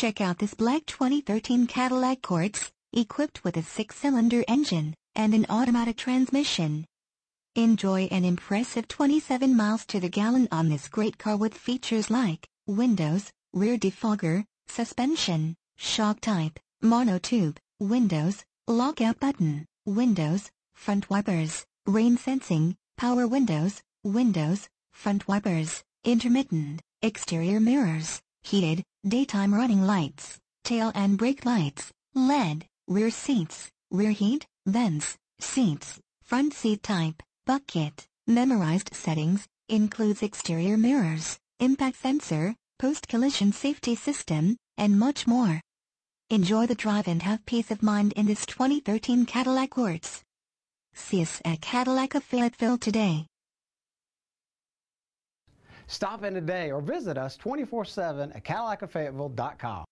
Check out this black 2013 Cadillac Courts, equipped with a 6-cylinder engine and an automatic transmission. Enjoy an impressive 27 miles to the gallon on this great car with features like windows, rear defogger, suspension, shock type, monotube, windows, lockout button, windows, front wipers, rain sensing, power windows, windows, front wipers, intermittent, exterior mirrors, heated, daytime running lights, tail and brake lights, LED, rear seats, rear heat, vents, seats, front seat type, bucket. Memorized settings, includes exterior mirrors, impact sensor, post-collision safety system, and much more. Enjoy the drive and have peace of mind in this 2013 Cadillac Courts. See us at Cadillac of Fayetteville today. Stop in today or visit us 24/7 at CadillacofFayetteville.com.